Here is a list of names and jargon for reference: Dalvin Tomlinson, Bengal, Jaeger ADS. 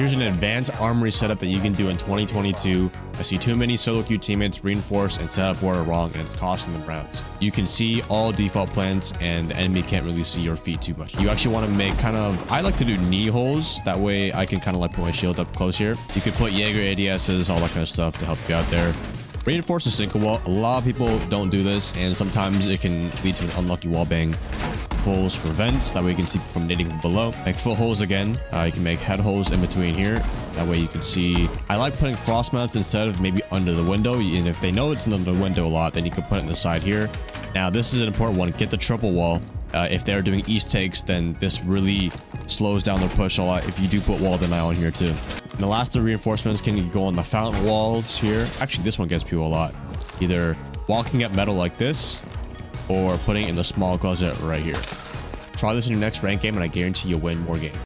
Here's an advanced armory setup that you can do in 2022. I see too many solo queue teammates reinforce and set up where are wrong, and it's costing them rounds. You can see all default plants, and the enemy can't really see your feet too much. You actually want to make kind of, I like to do knee holes. That way I can kind of like put my shield up close here. You could put Jaeger ADSs, all that kind of stuff to help you out there. Reinforce the single wall. A lot of people don't do this, and sometimes it can lead to an unlucky wall bang. Holes for vents, that way you can see from knitting from below. Make foot holes again. You can make head holes in between here, that way you can see. I like putting frost mats instead of maybe under the window, and if they know it's under the window a lot, then you can put it in the side here. Now this is an important one. Get the triple wall. If they're doing east takes, then this really slows down their push a lot. If you do put wall denial on here too. And the last of the reinforcements can go on the fountain walls here. Actually, this one gets people a lot, either walking up metal like this or putting it in the small closet right here. Try this in your next ranked game and I guarantee you'll win more games.